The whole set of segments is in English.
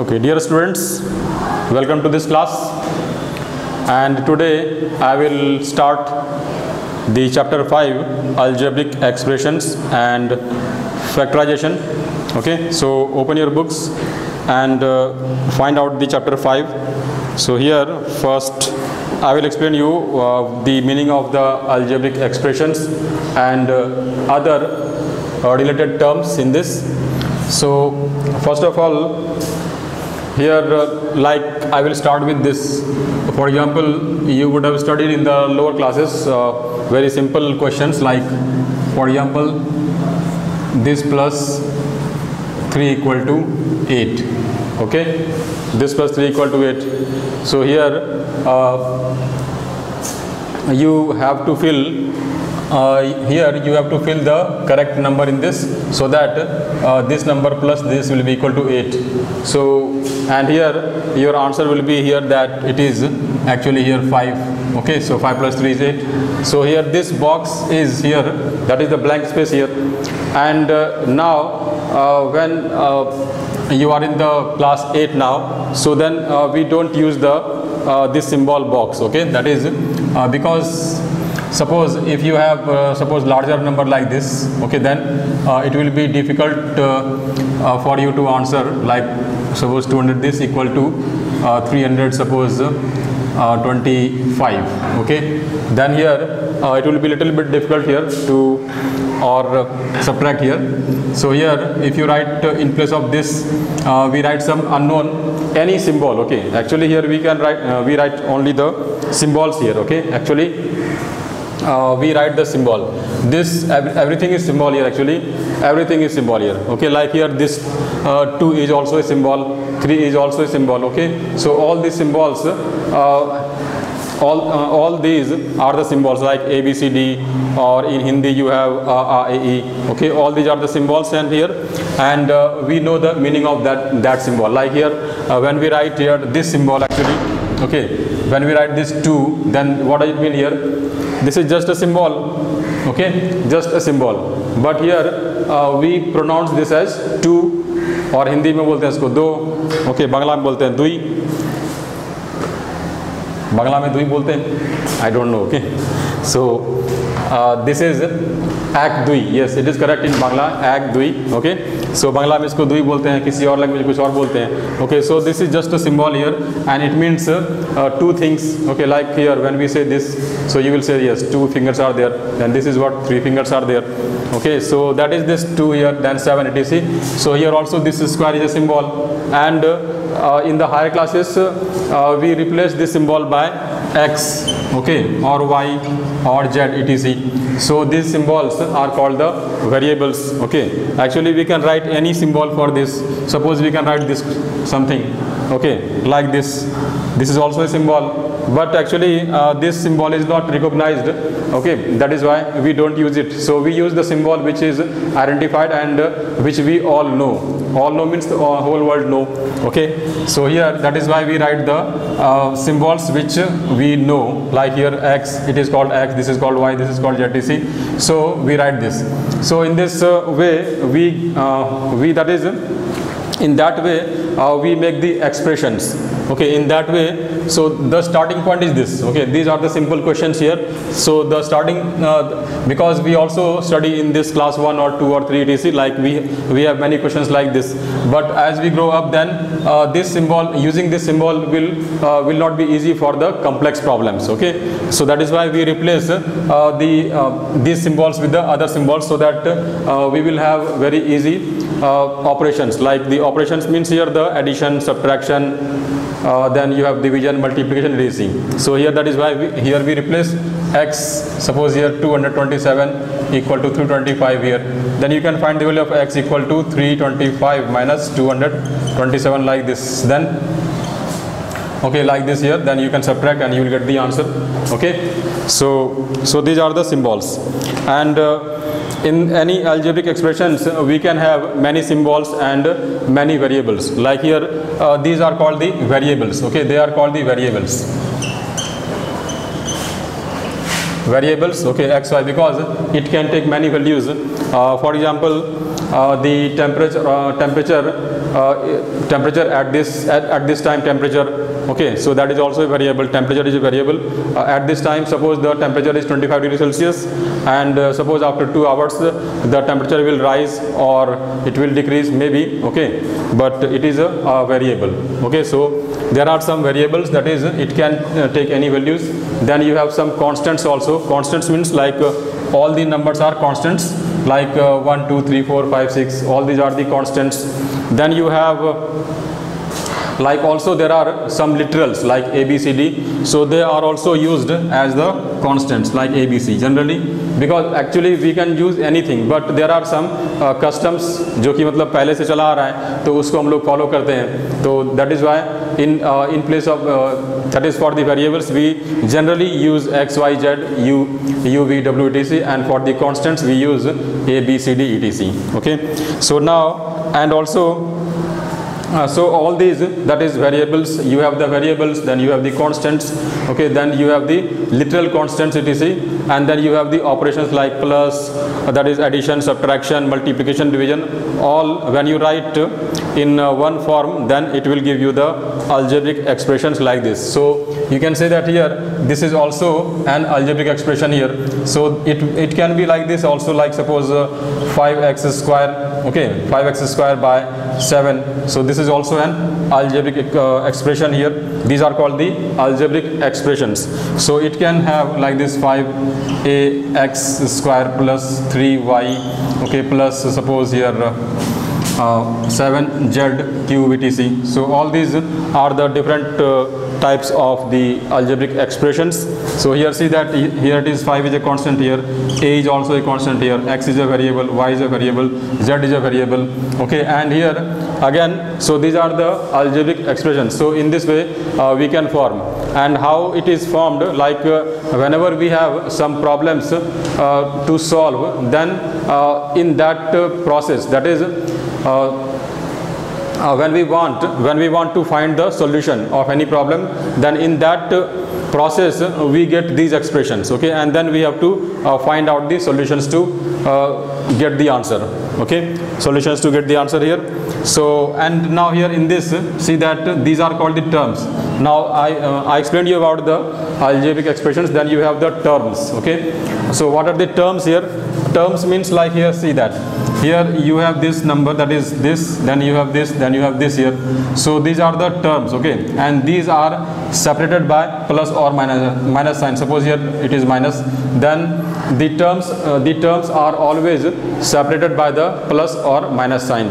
Okay, dear students, welcome to this class, and today I will start the chapter 5 algebraic expressions and factorization. Okay, so open your books and find out the chapter 5. So here first I will explain you the meaning of the algebraic expressions and other related terms in this. So first of all, here like I will start with this. For example, you would have studied in the lower classes very simple questions like, for example, this plus 3 equal to 8. Okay, this plus 3 equal to 8. So here you have to fill the correct number in this, so that this number plus this will be equal to 8. So, and here your answer will be here that it is actually here 5. Okay, so 5 plus 3 is 8. So here this box is here, that is the blank space here. And now when you are in the class 8 now, so then we don't use the this symbol box. Okay, that is because suppose if you have suppose larger number like this, okay, then it will be difficult for you to answer, like suppose 200 this equal to 300 suppose 25. Okay, then here it will be little bit difficult here to subtract here. So here if you write in place of this we write some unknown, any symbol. Okay, actually here we can write we write only the symbols here. Okay, actually we write the symbol. This everything is symbol here. Actually everything is symbol here. Okay, like here this 2 is also a symbol, 3 is also a symbol. Okay, so all these symbols all these are the symbols, like A, B, C, D, or in Hindi you have A, E. Okay, all these are the symbols, and here and we know the meaning of that symbol. Like here when we write here this symbol, actually, okay, when we write this 2, then what does it mean here? This is just a symbol. Okay, just a symbol, but here we pronounce this as 2, और हिंदी में बोलते हैं इसको 2. Okay, Bangla में बोलते हैं दुई, बांग्ला में दुई बोलते हैं, I don't know. Okay, so this is एक दुई. Yes, it is correct in Bangla, एक दुई. Okay, so बांग्ला में इसको दुई बोलते हैं, किसी और लैंग्वेज कुछ और बोलते हैं. Okay, so this is just a symbol here, and it means two things. Okay, like here when we say this, so you will say yes, two fingers are there, then this is what, three fingers are there. Okay, so that is this 2 here, then 7, it is. So here also this square is a symbol, and in the higher classes we replace this symbol by X, okay, or Y or Z, etc. So these symbols are called the variables. Okay, actually we can write any symbol for this. Suppose we can write this something, okay, like this. This is also a symbol, but actually this symbol is not recognized. Okay, that is why we don't use it. So we use the symbol which is identified and which we all know. All know means the whole world know. Okay, so here that is why we write the symbols which we know. Like here X, it is called X, this is called Y, this is called Z, etc. So we write this. So in this way we that is in that way we make the expressions. Okay, in that way, so the starting point is this. Okay, these are the simple questions here. So the starting because we also study in this class 1 or 2 or 3, etc. Like we have many questions like this. But as we grow up, then this symbol, using this symbol will not be easy for the complex problems. Okay, so that is why we replace these symbols with the other symbols, so that we will have very easy operations. Like the operations means here the addition, subtraction. Then you have division, multiplication, raising. So here that is why here we replace X, suppose here 227 equal to 325 here. Then you can find the value of X equal to 325 minus 227, like this. Then okay, like this here, then you can subtract and you will get the answer. Okay, so these are the symbols, and in any algebraic expressions we can have many symbols and many variables. Like here these are called the variables. Okay, they are called the variables. Okay, XY, because it can take many values. For example, the temperature temperature at this time temperature. Okay, so that is also a variable. Temperature is a variable. At this time, suppose the temperature is 25 degrees Celsius, and suppose after 2 hours the temperature will rise or it will decrease, maybe. Okay, but it is a variable. Okay, so there are some variables, that is, it can take any values. Then you have some constants also. Constants means like all the numbers are constants, like 1, 2, 3, 4, 5, 6, all these are the constants. Then you have like also there are some literals like ABCD, so they are also used as the constants like ABC generally, because actually we can use anything, but there are some customs जो कि मतलब पहले से चला आ रहा है तो उसको हम लोग फॉलो करते हैं, तो that is why in place of that is for the variables we generally use X, Y, Z, U, V, W, etc, and for the constants we use A, B, C, D, etc. Okay, so now and also. So all these, that is variables, you have the variables, then you have the constants, okay, then you have the literal constants, etc, and then you have the operations like plus, that is addition, subtraction, multiplication, division, all when you write in one form, then it will give you the algebraic expressions like this. So you can say that here this is also an algebraic expression here, so it can be like this also, like suppose 5x square, okay, 5x square by 7, so this is also an algebraic expression here. These are called the algebraic expressions. So it can have like this 5ax square plus 3y, okay, plus suppose here 7z cube, etc. So all these are the different types of the algebraic expressions. So here see that here it is 5 is a constant here, a is also a constant here, x is a variable, y is a variable, z is a variable, okay, and here again, so these are the algebraic expressions. So in this way we can form, and how it is formed, like whenever we have some problems to solve, then in that process, that is when we want to find the solution of any problem, then in that process we get these expressions, okay, and then we have to find out the solutions to get the answer, okay, solutions to get the answer here. So and now here in this, see that these are called the terms. Now I explained you about the algebraic expressions, then you have the terms, okay. So what are the terms here? Terms means like here, see that here you have this number, that is this, then you have this, then you have this here. So these are the terms, okay, and these are separated by plus or minus sign. Suppose here it is minus, then the terms are always separated by the plus or minus sign,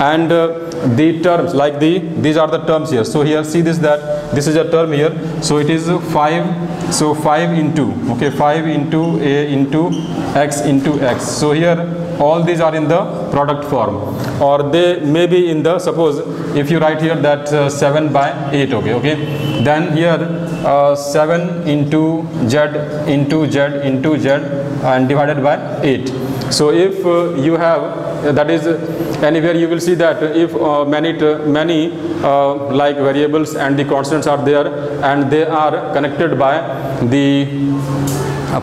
and the terms like these are the terms here. So here see this, that this is a term here, so it is 5, so 5 into, okay, 5 into a into x into x. So here all these are in the product form, or they may be in the, suppose if you write here that 7 by 8, okay, then here 7 into z into z into z and divided by 8. So if you have that is anywhere you will see that if many like variables and the constants are there, and they are connected by the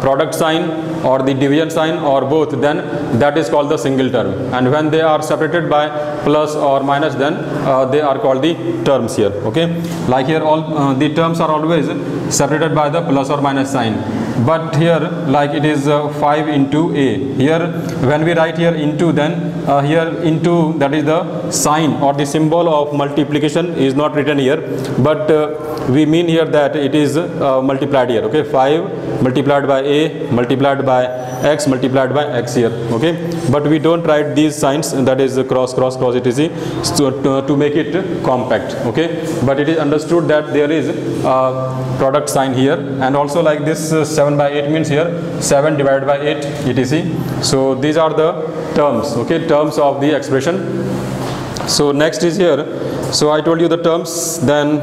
product sign or the division sign or both, then that is called the single term, and when they are separated by plus or minus, then they are called the terms here, okay. Like here all the terms are always separated by the plus or minus sign, but here like it is 5 into a, here when we write here into, then here into, that is the sign or the symbol of multiplication is not written here, but we mean here that it is multiplied here, okay, 5 multiplied by a multiplied by x multiplied by x here, okay, but we don't write these signs, that is cross cross cross, it is to make it compact, okay, but it is understood that there is product sign here. And also like this 7 by 8 means here 7 divided by 8, etc. So these are the terms, okay, terms of the expression. So next is here, so I told you the terms. Then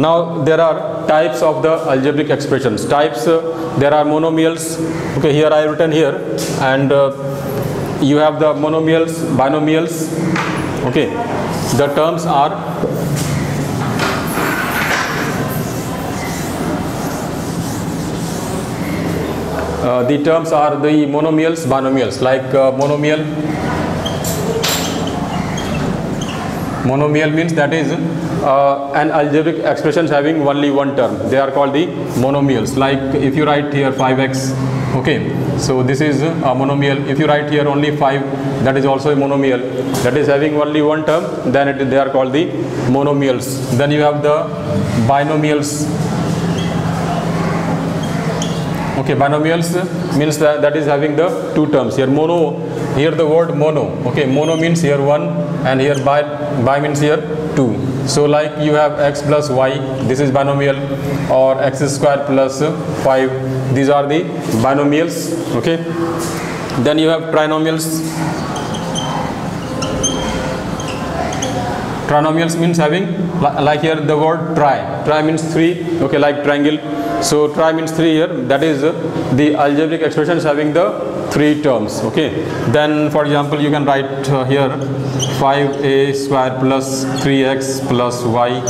now there are types of the algebraic expressions. Types, there are monomials, okay, here I have written here, and you have the monomials, binomials, okay. The terms are the monomials, binomials, like monomial Monomial means that is an algebraic expression having only one term. They are called the monomials. Like if you write here 5x, okay, so this is a monomial. If you write here only 5, that is also a monomial. That is having only one term, then they are called the monomials. Then you have the binomials. Okay, binomials means that is having the two terms. Here mono, here the word mono. Okay, mono means here one, and here bi means here two. So like you have x plus y, this is binomial, or x square plus 5. These are the binomials. Okay, then you have trinomials. Trinomials means having, like here the word tri. Tri means 3. Okay, like triangle. So tri means 3 here. That is the algebraic expressions having the 3 terms. Okay. Then, for example, you can write here 5a square plus 3x plus y.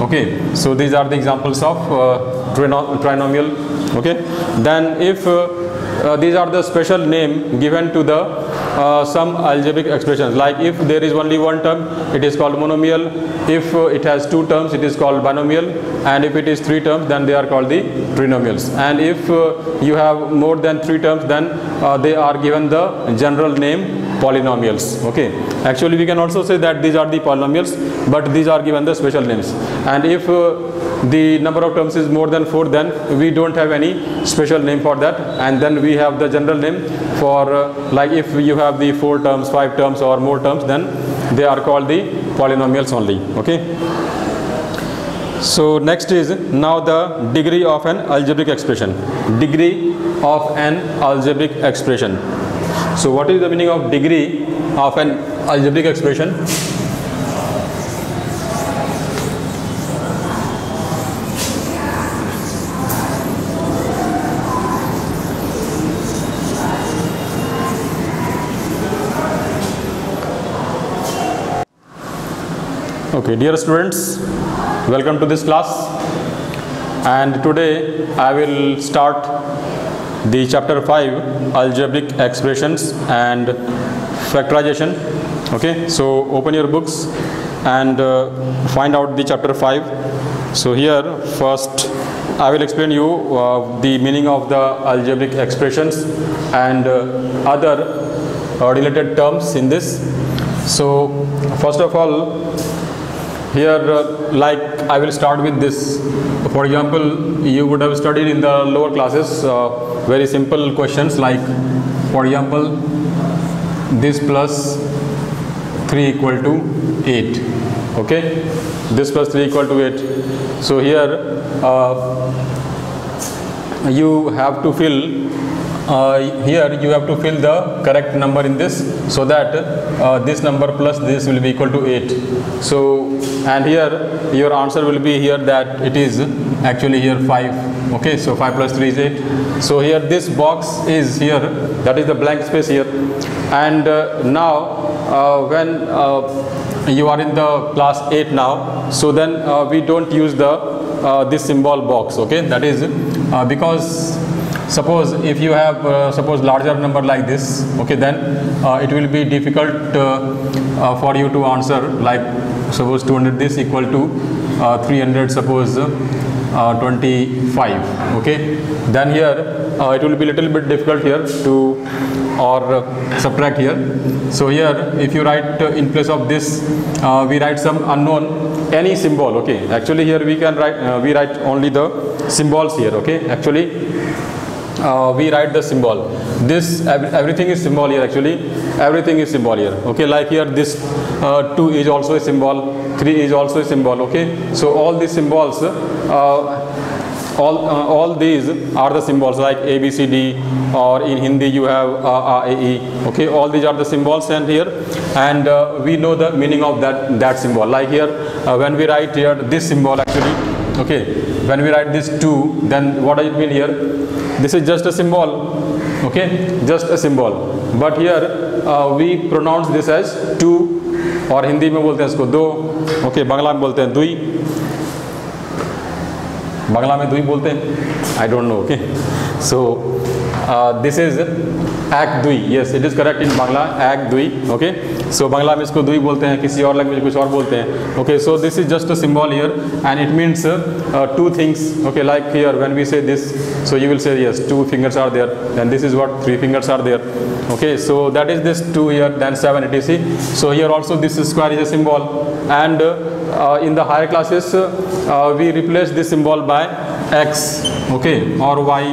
Okay. So these are the examples of trinomial. Okay. Then, if these are the special name given to the some algebraic expressions, like if there is only one term, it is called monomial. If it has two terms, it is called binomial. And if it is three terms, then they are called the trinomials. And if you have more than three terms, then they are given the general name polynomials. Okay, actually we can also say that these are the polynomials, but these are given the special names. And if the number of terms is more than 4, then we don't have any special name for that, and then we have the general name for like if you have the 4 terms, 5 terms or more terms, then they are called the polynomials only. Okay, so next is now the degree of an algebraic expression. Degree of an algebraic expression. So what is the meaning of degree of an algebraic expression? Okay, dear students, welcome to this class, and today I will start the chapter 5, algebraic expressions and factorization. Okay, so open your books and find out the chapter 5. So here first I will explain you the meaning of the algebraic expressions and other related terms in this. So first of all, here like I will start with this. For example, you would have studied in the lower classes very simple questions, like for example this plus 3 equal to 8. Okay, this plus 3 equal to 8. So here you have to fill the correct number in this, so that this number plus this will be equal to 8. So, and here your answer will be here that it is actually here 5. Okay, so 5 plus 3 is 8. So here this box is here, that is the blank space here. And now when you are in the class 8 now, so then we don't use the this symbol box. Okay, that is because suppose if you have larger number like this, okay, then it will be difficult for you to answer, like suppose 200 this equal to 300, suppose 25. Okay, then here it will be little bit difficult here to subtract here. So here if you write in place of this we write some unknown, any symbol. Okay, actually here we can write we write only the symbols here. Okay, actually we write the symbol. This everything is symbol here. Actually everything is symbol here. Okay, like here this 2 is also a symbol, 3 is also a symbol. Okay, so all these symbols all these are the symbols, like A, B, C, D, or in Hindi you have A, A, E. Okay, all these are the symbols, and here and we know the meaning of that symbol. Like here when we write here this symbol, actually, okay, when we write this 2, then what does it mean here? This is just a symbol. Okay, just a symbol, but here we pronounce this as 2, और हिंदी में बोलते हैं इसको 2. Okay, Bangla में बोलते हैं दुई. बांग्ला में दुई बोलते हैं, I don't know. Okay, so This is Ak Dui. Yes, it is correct in Bangla. Ak Dui. Okay. So Bangla में इसको दुई बोलते हैं, किसी और लैंग्वेज कुछ और बोलते हैं. Okay. So this is just a symbol here, and it means two things. Okay. Like here, when we say this, so you will say yes, two fingers are there. Then this is what, three fingers are there. Okay. So that is this two here, then seven, etc. So here also this square is a symbol, and in the higher classes we replace this symbol by X, okay, or Y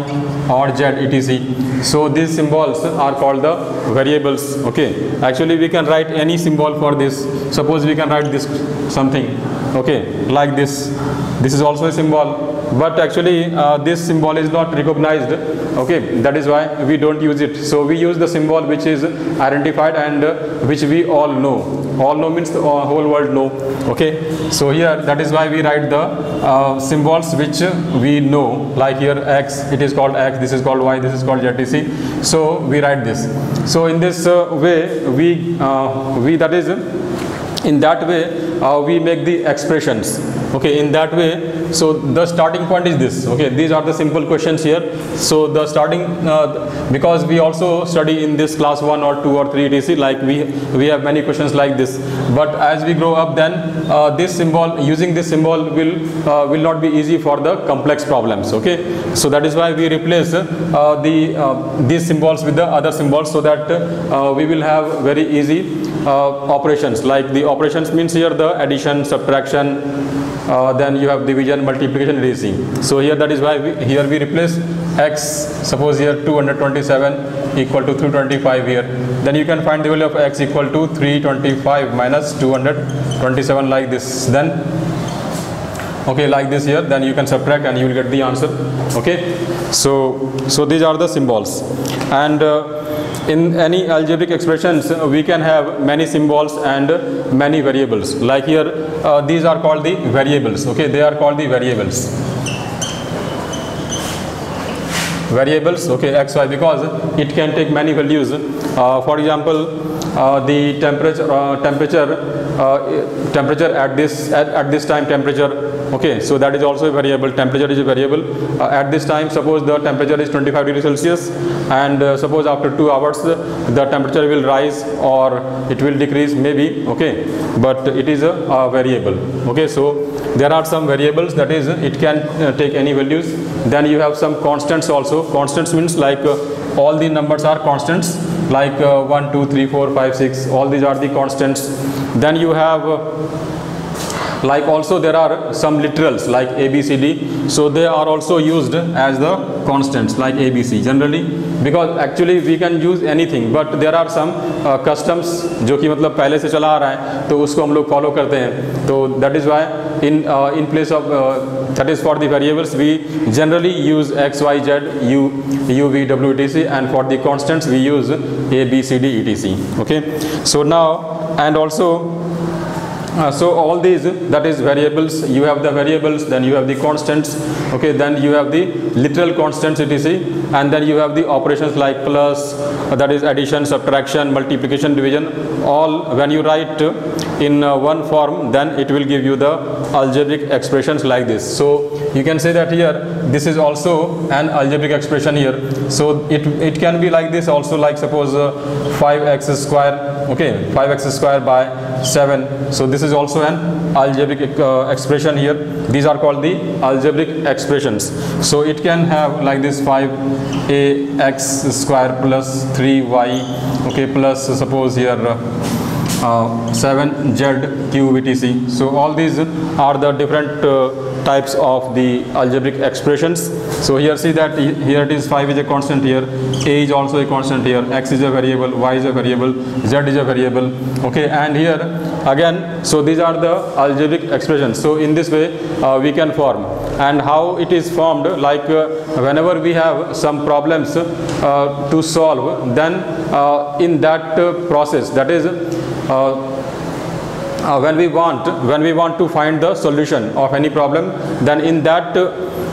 or Z, etc. So these symbols are called the variables. Okay, actually we can write any symbol for this. Suppose we can write this something, okay, like this. This is also a symbol, but actually this symbol is not recognized. Okay, that is why we don't use it. So we use the symbol which is identified and which we all know. All know means the whole world know. Okay, so here that is why we write the symbols which we know. Like here X, it is called X. This is called Y. This is called Z, etc. So we write this. So in this way we make the expressions. Okay, in that way, so the starting point is this. Okay, these are the simple questions here. So the starting, because we also study in this class 1 or 2 or 3 etc, like we have many questions like this. But as we grow up, then this symbol, using this symbol will not be easy for the complex problems. Okay, so that is why we replace these symbols with the other symbols, so that we will have very easy operations. Like the operations means here the addition, subtraction, then you have division, multiplication, raising. So here that is why we replace X. Suppose here 227 equal to 325 here. Then you can find the value of X equal to 325 minus 227, like this. Then okay, like this here. Then you can subtract and you will get the answer. Okay. So these are the symbols. And in any algebraic expressions, we can have many symbols and many variables. Like here, these are called the variables. Okay, they are called the variables. Variables, okay, x, y, because it can take many values. For example, the temperature at this time, temperature. Okay, so that is also a variable. Temperature is a variable. At this time, suppose the temperature is 25 degrees Celsius, and suppose after 2 hours the temperature will rise or it will decrease, maybe. Okay, but it is a variable. Okay, so there are some variables, that is, it can take any values. Then you have some constants also. Constants means like all the numbers are constants, like 1, 2, 3, 4, 5, 6. All these are the constants. Then you have like also there are some literals like ABCD, so they are also used as the constants, like ABC generally, because actually we can use anything, but there are some customs जो कि मतलब पहले से चला आ रहा है, तो उसको हम लोग follow करते हैं. तो that is why in place of that is for the variables we generally use X, Y, Z, U, V, W, etc, and for the constants we use A, B, C, D, etc. Okay, so now and also. So all these, that is variables, you have the variables, then you have the constants, okay, then you have the literal constants, etc, and then you have the operations like plus, that is addition, subtraction, multiplication, division. All when you write in one form, then it will give you the algebraic expressions like this. So you can say that here this is also an algebraic expression here. So it can be like this also, like suppose 5x square, okay, 5x square by 7. So this is also an algebraic expression here. These are called the algebraic expressions. So it can have like this 5ax square plus 3y, okay, plus suppose here 7z cube, etc. So all these are the different types of the algebraic expressions. So here see that here it is 5 is a constant here, a is also a constant here, x is a variable, y is a variable, z is a variable. Okay, and here again, so these are the algebraic expressions. So in this way we can form. And how it is formed, like whenever we have some problems to solve, then in that process, that is when we want to find the solution of any problem, then in that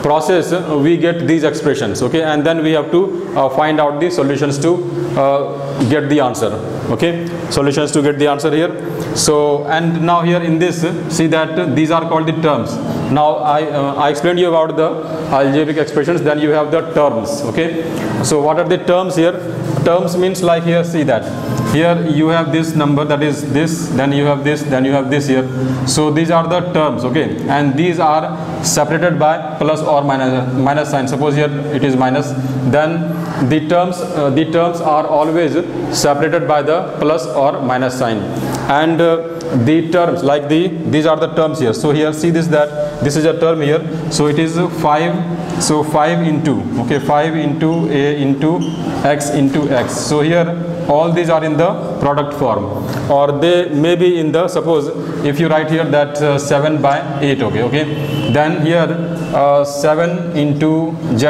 process we get these expressions. Okay, and then we have to find out the solutions to get the answer. Okay, solutions to get the answer here. So and now here in this, see that these are called the terms. Now I explained you about the algebraic expressions, then you have the terms. Okay, so what are the terms here? Terms means like here, see that here you have this number, that is this, then you have this, then you have this here. So these are the terms, okay, and these are separated by plus or minus sign. Suppose here it is minus, then the terms are always separated by the plus or minus sign. And the terms like these are the terms here. So here see this, that this is a term here, so it is 5, so 5 into, okay, 5 into a into x. So here all these are in the product form, or they may be in the, suppose if you write here that 7 by 8, okay, then here 7 into z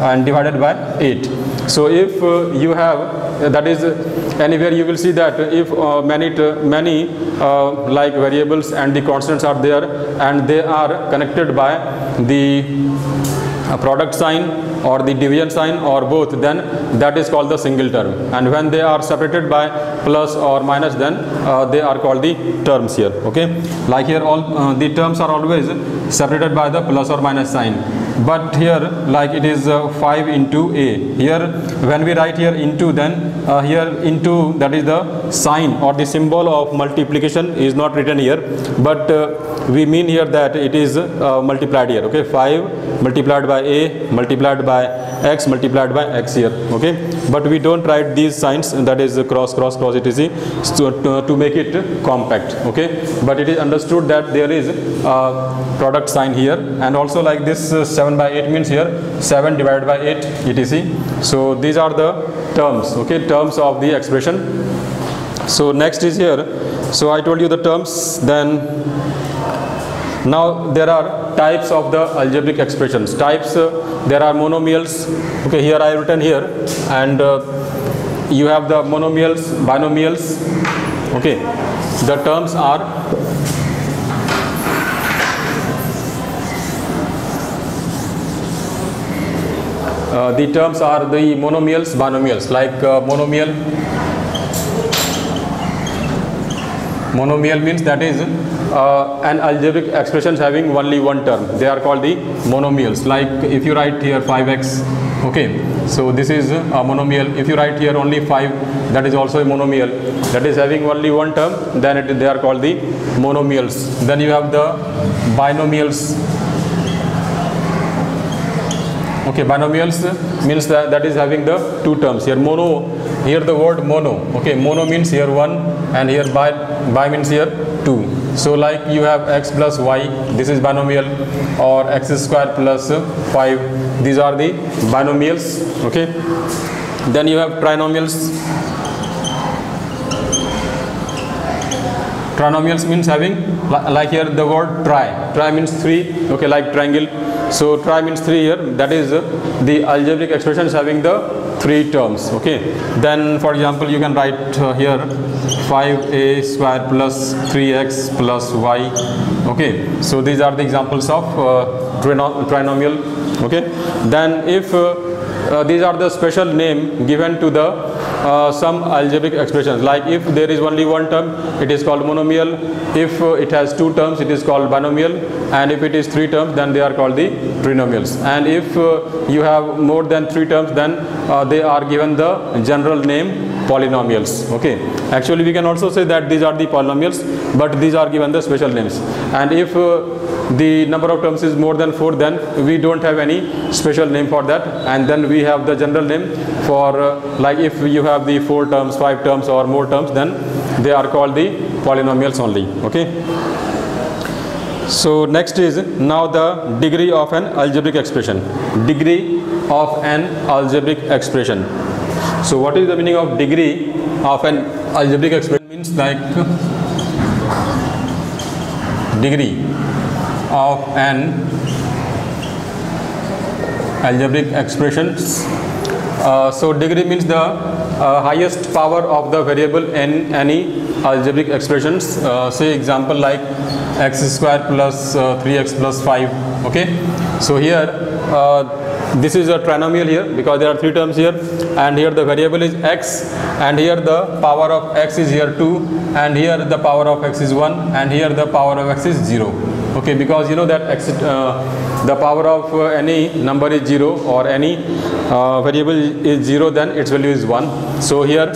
and divided by 8. So if you have that is anywhere you will see that if many like variables and the constants are there, and they are connected by the product sign or the division sign or both, then that is called the single term. And when they are separated by plus or minus, then they are called the terms here. Okay, like here all the terms are always separated by the plus or minus sign. But here like it is 5 into a, here when we write here into, then here into, that is the sign or the symbol of multiplication is not written here, but we mean here that it is multiplied here. Okay, 5 multiplied by a multiplied by x multiplied by x here. Okay, but we don't write these signs, that is cross, it is to make it compact. Okay, but it is understood that there is product sign here. And also like this 7 by 8 means here 7 divided by 8 etc. So these are the terms, okay, terms of the expression. So next is here, so I told you the terms. Then now there are types of the algebraic expressions. Types, there are monomials, okay, here I have written here, and you have the monomials, binomials, okay. The terms are the monomials, binomials, like monomial means that is an algebraic expression having only one term. They are called the monomials. Like if you write here 5x, okay, so this is a monomial. If you write here only 5, that is also a monomial, that is having only one term, then they are called the monomials. Then you have the binomials. Okay, binomials means that is having the two terms. Here mono, here the word mono, okay, mono means here one, and here bi means here two. So like you have x plus y, this is binomial, or x square plus 5, these are the binomials. Okay, then you have trinomials. Trinomials means having, like here the word tri means 3, okay, like triangle. So tri means 3 here, that is the algebraic expressions having the 3 terms. Okay, then for example you can write here 5a square plus 3x plus y. Okay, so these are the examples of trinomial. Okay, then if these are the special name given to the some algebraic expressions. Like if there is only one term, it is called monomial. If it has two terms, it is called binomial. And if it is three terms, then they are called the trinomials. And if you have more than three terms, then they are given the general name polynomials. Okay, actually we can also say that these are the polynomials, but these are given the special names. And if the number of terms is more than 4, then we don't have any special name for that, and then we have the general name for like if you have the 4 terms, 5 terms or more terms, then they are called the polynomials only. Okay, so next is now the degree of an algebraic expression. Degree of an algebraic expression. So what is the meaning of degree of an algebraic expression? Means like degree of an algebraic expressions. So degree means the highest power of the variable in any algebraic expressions. Say example like x square plus 3x plus 5. Okay, so here this is a trinomial here, because there are three terms here, and here the variable is x, and here the power of x is here 2, and here the power of x is 1, and here the power of x is 0. okay, because you know that the power of any number is 0 or any variable is 0, then its value is 1. So here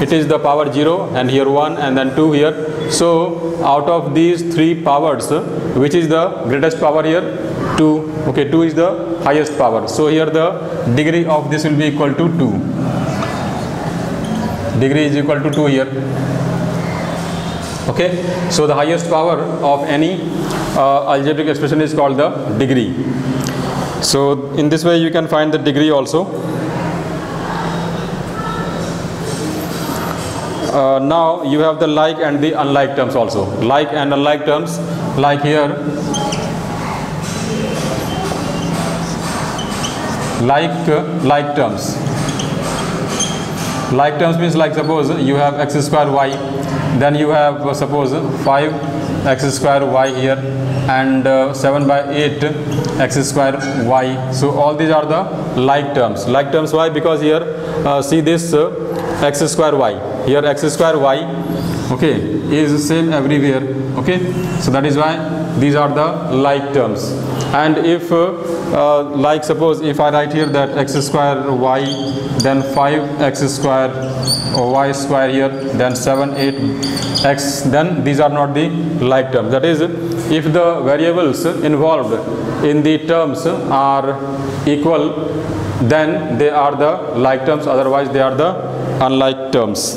it is the power 0, and here 1, and then 2 here. So out of these 3 powers, which is the greatest power here? 2. Okay, 2 is the highest power. So here the degree of this will be equal to 2. Degree is equal to 2 here. Okay, so the highest power of any algebraic expression is called the degree. So in this way you can find the degree also. Now you have the like and the unlike terms also. Like and unlike terms, like here, like terms. Like terms means, like, suppose you have x square y, then you have suppose 5x square y here, and 7/8x square y. So all these are the like terms. Like terms why? Because here see this x square y, here x square y, okay, is same everywhere, okay. So that is why these are the like terms. And if like, suppose if I write here that x square y, then 5x square y here, then 7/8x, then these are not the like terms. That is, if the variables involved in the terms are equal, then they are the like terms, otherwise they are the unlike terms.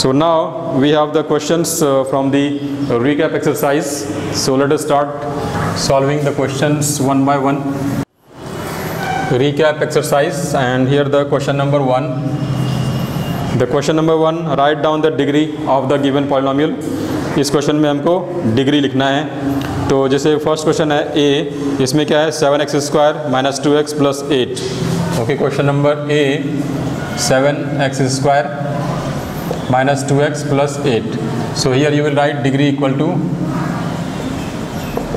So now we have the questions from the recap exercise. So let us start solving the questions one by one. Recap exercise, and here the question number 1. The question number 1, write down the degree of the given polynomial. इस question में हमको degree लिखना है. तो जैसे first question है ए, इसमें क्या है 7x square minus 2x plus 8. Okay, question number A 7x square minus 2x plus 8. So here you will write degree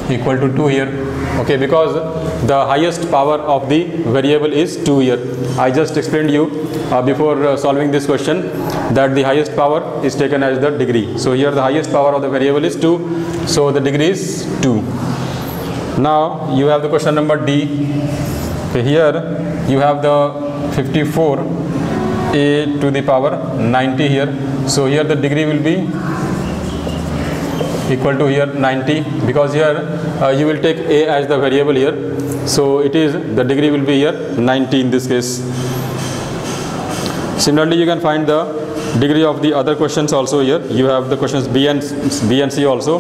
equal to 2 here, okay, because the highest power of the variable is 2 here. I just explained you before solving this question that the highest power is taken as the degree. So here the highest power of the variable is 2, so the degree is 2. Now you have the question number D. Here you have the 54a to the power 90 here. So here the degree will be equal to here 90, because here you will take a as the variable here, so it is the degree will be here 90 in this case. Similarly, you can find the degree of the other questions also. Here you have the questions B and C also.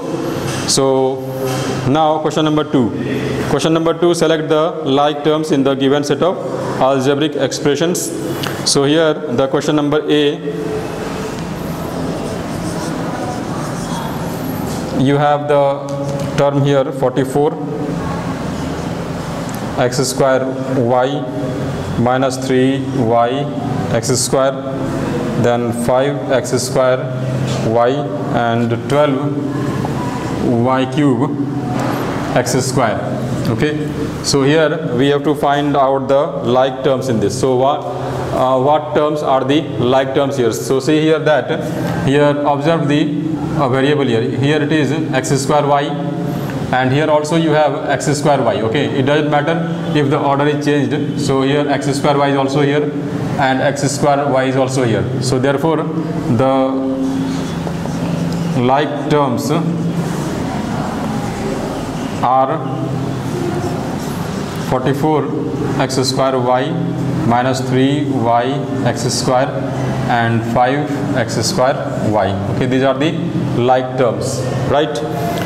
So now question number 2. Question number 2, select the like terms in the given set of algebraic expressions. So here the question number A, you have the term here 44x square y minus 3y x square, then 5x square y, and 12y cube x square. Okay, so here we have to find out the like terms in this. So what terms are the like terms here? So see here that here observe the variable here. Here it is x square y, and here also you have x square y. Okay, it doesn't matter if the order is changed. So here x square y is also here, and x square y is also here. So therefore the like terms are 44x square y minus 3y x square and 5x square y. Okay, these are the like terms, right?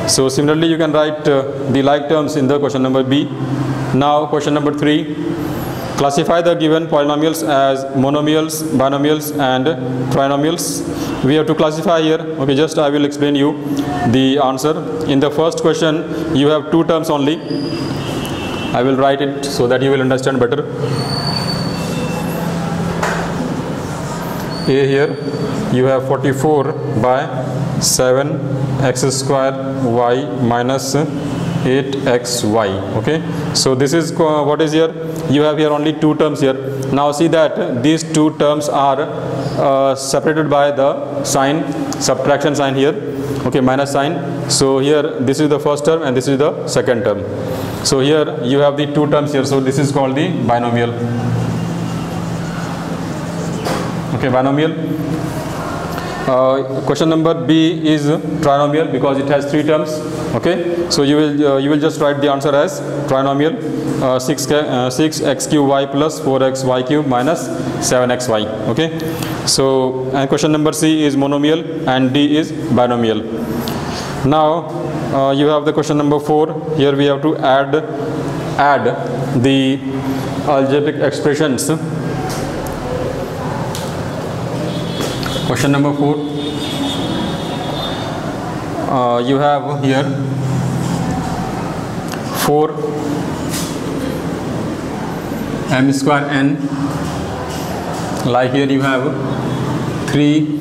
So similarly you can write the like terms in the question number B. Now question number 3, classify the given polynomials as monomials, binomials and trinomials. We have to classify here. Okay, just I will explain you the answer. In the first question you have 2 terms only. I will write it so that you will understand better. A here you have 44/7x square y minus 8xy. okay, so this is what is here. You have here only 2 terms here. Now see that these 2 terms are separated by the sign, subtraction sign here. okay, minus sign. So here this is the first term and this is the second term. So here you have the two terms here. So this is called the binomial. Okay, binomial. Question number B is trinomial because it has three terms. Okay, so you will just write the answer as trinomial. 6xy plus 4xy³ minus 7xy. Okay, so and question number C is monomial and D is binomial. Now you have the question number 4. Here we have to add the algebraic expressions. Question number 4. You have here 4m²n. Like here you have 3nm²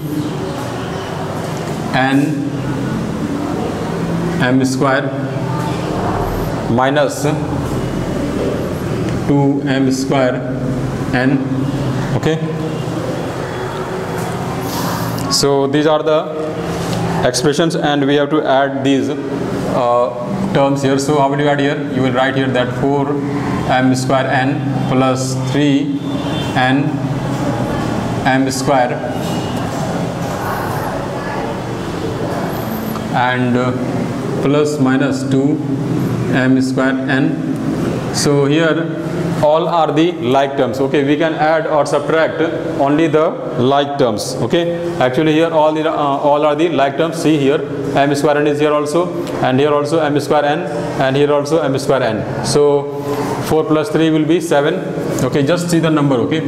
minus 2m²n. Okay. So these are the expressions, and we have to add these terms here. So how will you add here? You will write here that 4m²n plus 3nm², and plus minus 2m²n. So here all are the like terms. Okay, we can add or subtract only the like terms. Okay, actually here all are the like terms. See here m²n is here also, and here also m²n, and here also m²n. So 4 + 3 will be 7. Okay, just see the number. Okay,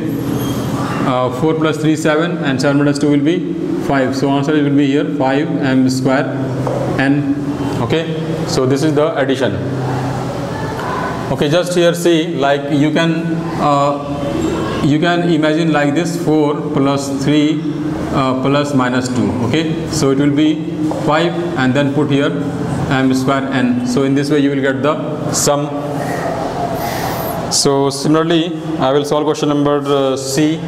4 + 3 7, and 7 - 2 will be 5. So answer will be here 5m²n. Okay, so this is the addition. Okay, just here see, like you can imagine like this: 4 + 3 plus minus 2. Okay, so it will be 5, and then put here m²n. So in this way you will get the sum. So similarly I will solve question number C.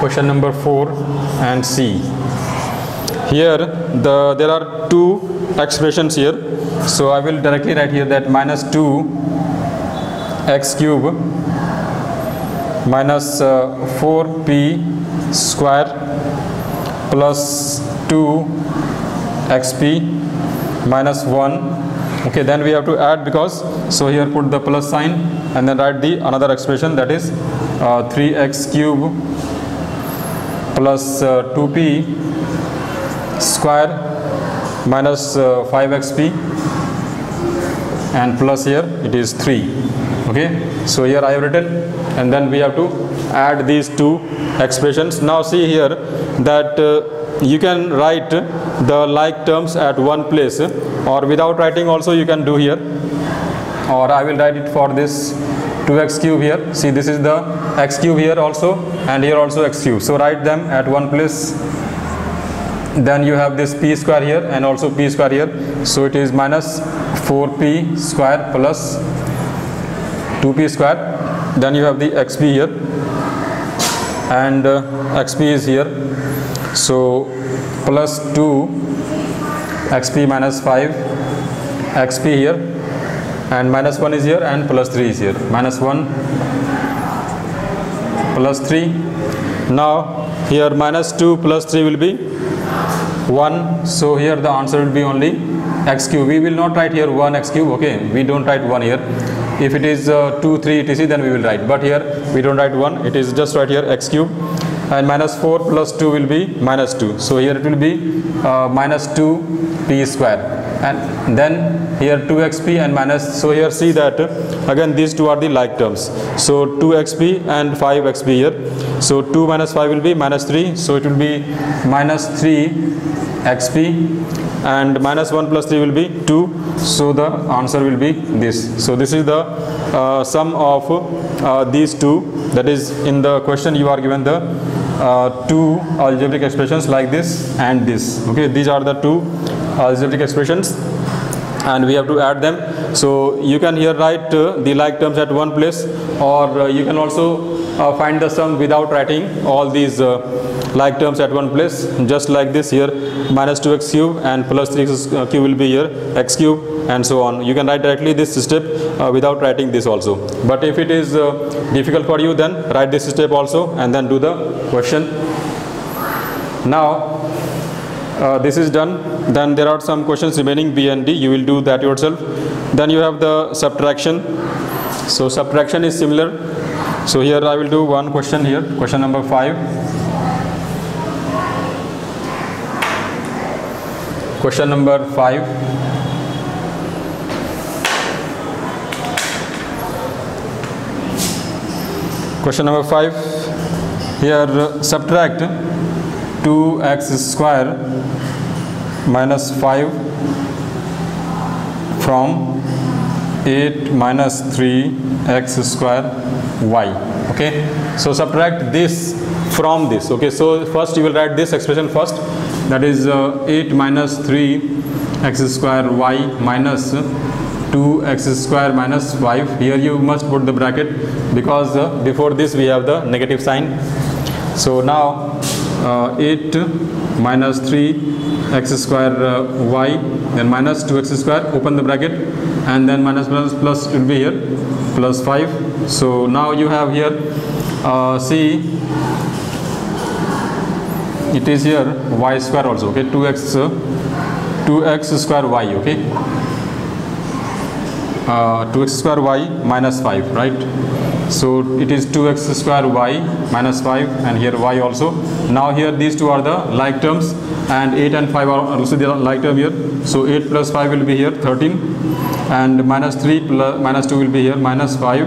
Question number 4 and C. Here there are two expressions here. So I will directly write here that minus 2x³ minus 4p² plus 2xp minus 1. Okay, then we have to add, because so here put the plus sign and then write the another expression, that is 3x³ plus 2p² minus 5xp, and plus here it is 3. Okay, so here I have written, and then we have to add these two expressions. Now see here that you can write the like terms at one place, or without writing also you can do here, or I will write it for this 2x³ here. See, this is the x³ here also, and here also x³. So write them at one place. Then you have this p² here and also p² here. So it is minus 4p² plus 2p². Then you have the xp here, and xp is here. So plus 2xp minus 5xp here, and minus 1 is here, and plus 3 is here. Minus 1 plus 3. Now here minus 2 plus 3 will be 1. So here the answer will be only x³. We will not write here 1x³. Okay, we don't write 1 here. If it is 2, 3, etc., then we will write. But here we don't write 1. It is just right here x³. And minus 4 plus 2 will be minus 2. So here it will be minus 2p². And then here 2xp and minus. So here see that again these two are the like terms. So 2xp and 5xp here. So 2 minus 5 will be minus 3. So it will be minus 3xp, and minus 1 plus 3 will be 2. So the answer will be this. So this is the sum of these two. That is, in the question you are given the two algebraic expressions like this and this. Okay, these are the two algebraic expressions, and we have to add them. So you can here write the like terms at one place, or you can also find the sum without writing all these like terms at one place, just like this here, minus 2x cube and plus 3x cube will be here, x cube and so on. You can write directly this step without writing this also. But if it is difficult for you, then write this step also and then do the question. Now this is done. Then there are some questions remaining, B and D. You will do that yourself. Then you have the subtraction. So subtraction is similar. So here I will do one question here, question number 5. Question number 5. Question number 5. Here subtract 2x square minus 5 from 8 minus 3x square y. Okay, so subtract this from this. Okay, so first you will write this expression first, that is 8 minus 3 x square y minus 2 x square minus 5. Here you must put the bracket because before this we have the negative sign. So now 8 minus 3 x square y, then minus 2 x square, open the bracket, and then minus minus plus will be here, plus 5. So now you have here, see, it is here y square also. Okay, 2x square y. Okay, 2x square y minus 5, right? So it is 2x square y minus 5, and here y also. Now here these two are the like terms, and 8 and 5 are also the like term here. So 8 plus 5 will be here 13, and minus 3 plus minus 2 will be here minus 5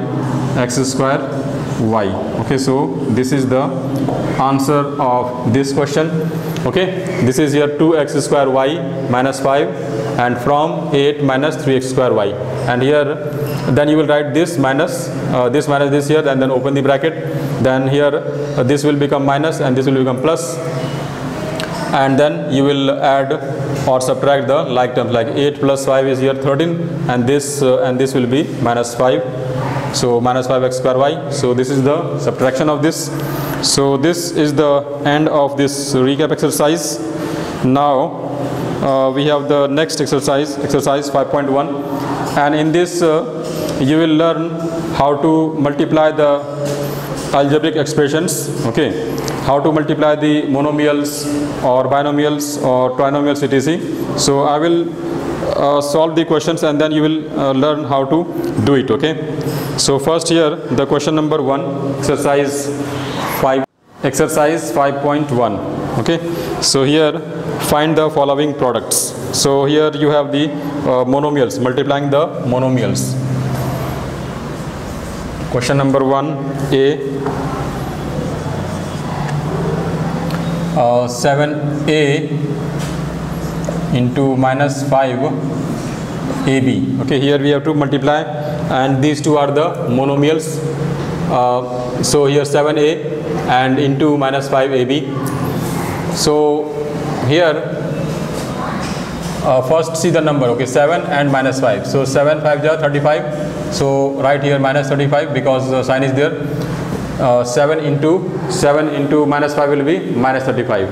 x square y. Okay, so this is the answer of this question. Okay, this is here 2x square y minus 5 and from 8 minus 3x square y, and here then you will write this minus this here, and then open the bracket. Then here this will become minus and this will become plus, and then you will add or subtract the like terms, like 8 plus 5 is here 13, and this will be minus 5, so minus 5x square y. So this is the subtraction of this. So this is the end of this recap exercise. Now we have the next exercise, exercise 5.1, and in this you will learn how to multiply the algebraic expressions. Okay, how to multiply the monomials or binomials or trinomials, etc. So I will solve the questions and then you will learn how to do it. Okay, so first here the question number 1, exercise 5, exercise 5.1. okay, so here find the following products. So here you have the monomials, multiplying the monomials. Question number 1a, 7a into minus 5ab. Okay, here we have to multiply, and these two are the monomials. So here 7a and into minus 5ab. So here first see the number. Okay, 7 and minus 5. So 7 5 are 35. So right here minus 35 because sign is there. 7 into minus 5 will be minus 35.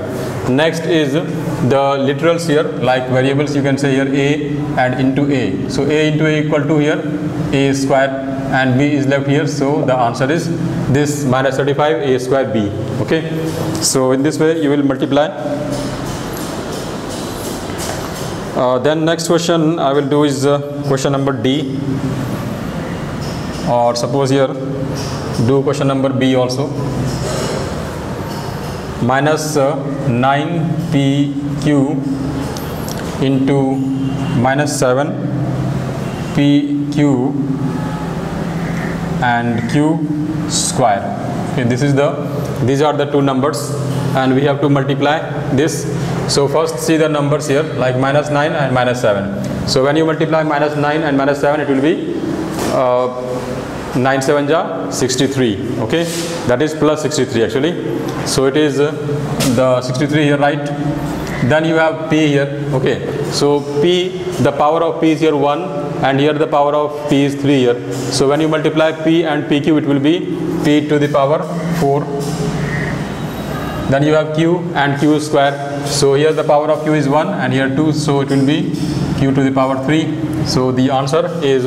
Next is the literals here, like variables. You can say here a and into a. So a into a equal to here a square, and b is left here. So the answer is this minus 35 a square b. Okay, so in this way you will multiply. Then next question I will do is question number D, or suppose here do question number B also. Minus 9PQ into minus 7PQ and Q square. Okay, these are the two numbers, and we have to multiply this. So first see the numbers here, like minus 9 and minus 7. So when you multiply minus 9 and minus 7, it will be 9 7 ja 63. Okay, that is plus 63 actually. So it is the 63 here, right? Then you have p here. Okay, so p, the power of p is here 1, and here the power of p is 3 here. So when you multiply p and pq, it will be p to the power 4. Then you have q and q square. So here the power of q is 1 and here 2. So it will be q to the power 3. So the answer is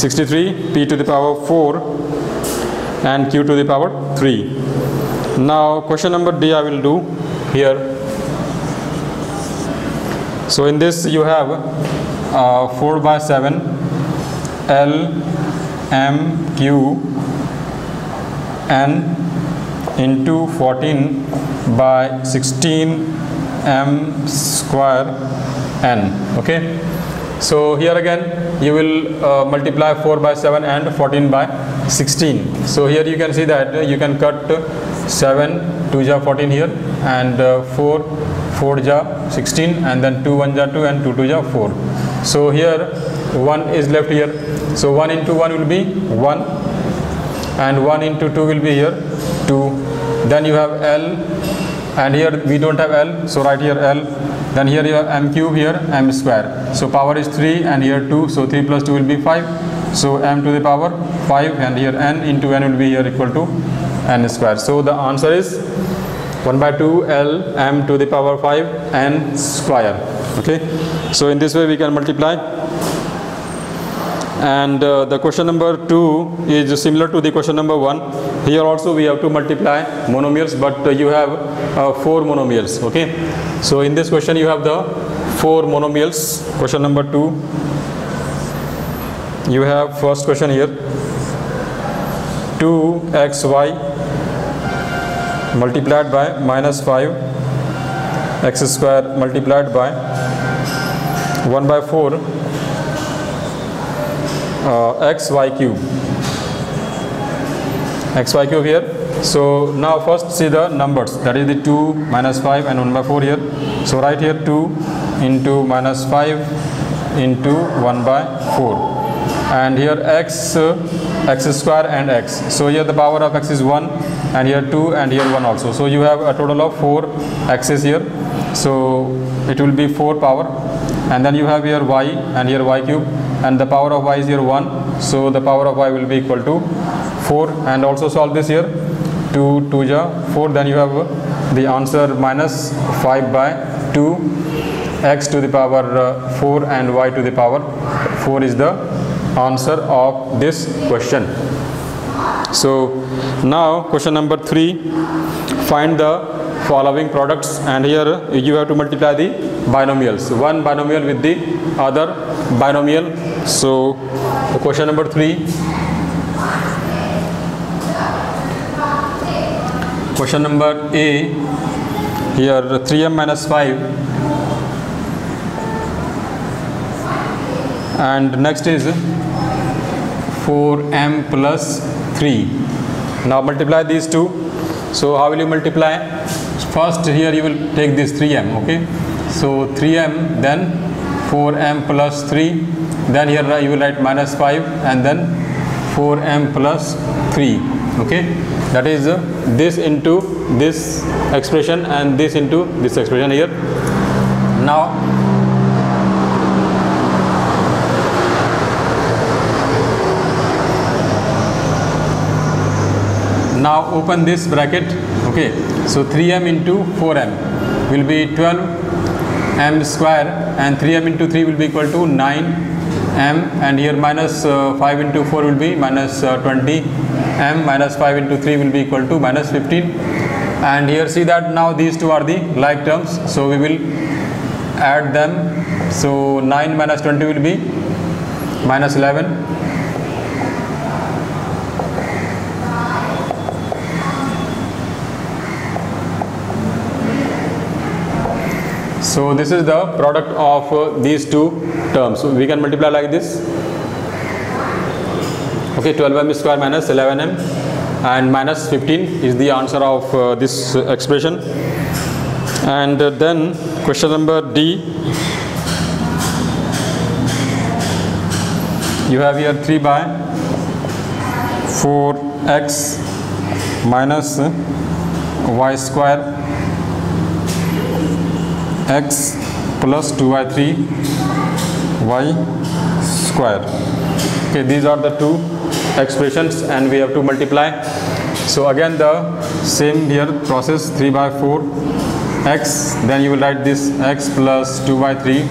63, p to the power 4 and q to the power 3. Now question number D I will do here. So in this you have 4 by 7 L M Q N into 14 by 16 M square N. Okay, so here again you will multiply 4 by 7 and 14 by 16. So here you can see that you can cut 7 2 ja 14 here and 4 ja 16 and then 2 1 ja 2 and 2 2 ja 4. So here 1 is left here. So 1 into 1 will be 1 and 1 into 2 will be here 2. Then you have L and here we don't have L, so write here L. Then here you have M cube, here M square. So power is 3 and here 2, so 3 plus 2 will be 5. So M to the power 5 and here N into N will be here equal to N square. So the answer is 1 by 2 L M to the power 5 N square. Okay, so in this way we can multiply. And the question number 2 is similar to the question number 1. Here also we have to multiply monomials, but you have 4 monomials. Okay, so in this question you have the 4 monomials. Question number 2, you have first question here 2xy multiplied by minus 5 x square multiplied by 1 by 4 xy cube here. So now first see the numbers, that is the 2 minus 5 and 1 by 4 here. So write here 2 into minus 5 into 1 by 4 and here x square and x. So here the power of x is 1 and here 2 and here 1 also. So you have a total of 4 x's here, so it will be 4 power. And then you have here y and here y cube and the power of y is here 1, so the power of y will be equal to 4. And also solve this here 2 2 ja 4. Then you have the answer minus 5 by 2 x to the power 4 and y to the power 4 is the answer of this question. So now question number 3, find the following products. And here you have to multiply the binomials, one binomial with the other binomial. So the question number 3, question number A, here 3m minus 5 and next is 4m plus 3. Now multiply these two. So how will you multiply? First here you will take this 3m. Okay, so 3m, then 4m plus 3, then here you will write minus 5 and then 4m plus 3. Okay, that is this into this expression and this into this expression here. Now open this bracket. Okay, so 3m into 4m will be 12m square and 3m into 3 will be equal to 9m and here minus 5 into 4 will be minus 20m, minus 5 into 3 will be equal to minus 15. And here see that now these two are the like terms, so we will add them. So 9 minus 20 will be minus 11 . So this is the product of these two terms. So we can multiply like this. Okay, 12m square minus 11m and minus 15 is the answer of this expression. And then question number D, you have here 3 by 4x minus y square x plus 2y3 y square. Okay, these are the two expressions and we have to multiply. So again the same here process 3/4 x, then you will write this x plus 2/3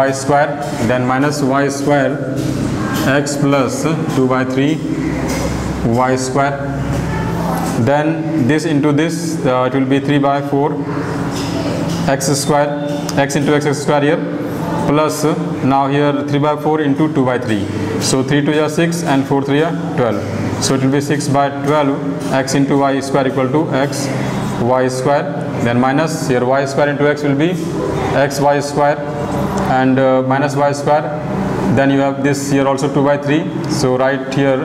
y square, then minus y square x plus 2/3 y square, then this into this it will be 3/4 x square, x into x square here, plus now here 3/4 into 2/3, so 3 2 are 6 and 4 3 are 12, so it will be 6/12 x into y square equal to x y square, then minus here y square into x will be x y square and minus y square, then you have this here also 2/3, so right here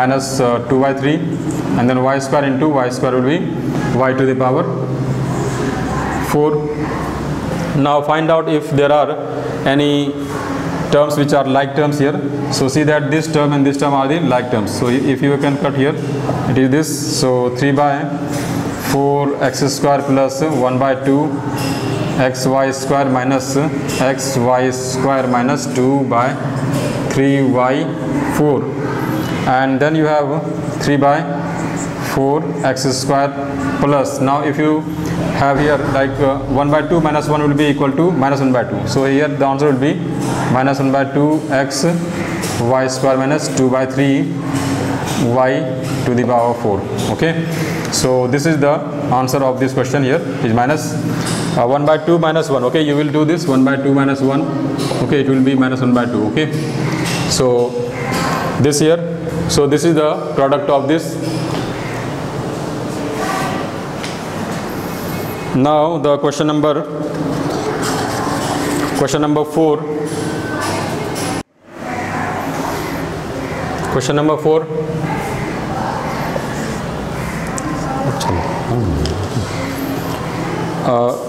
minus 2/3, and then y square into y square will be y to the power 4. Now find out if there are any terms which are like terms here. So see that this term and this term are the like terms. So if you can cut here, it is this. So 3/4 x square plus 1/2 xy square minus xy square minus 2/3 y 4, and then you have 3/4 x square plus, now if you have here like 1/2 minus 1 will be equal to minus 1/2, so here the answer will be minus 1/2 x y square minus 2/3 y to the power 4. Okay, so this is the answer of this question here is minus 1/2 minus 1. Okay, you will do this 1/2 minus 1. Okay, it will be minus 1/2. Okay, so this here, so this is the product of this. Now the question number 4. Question number 4.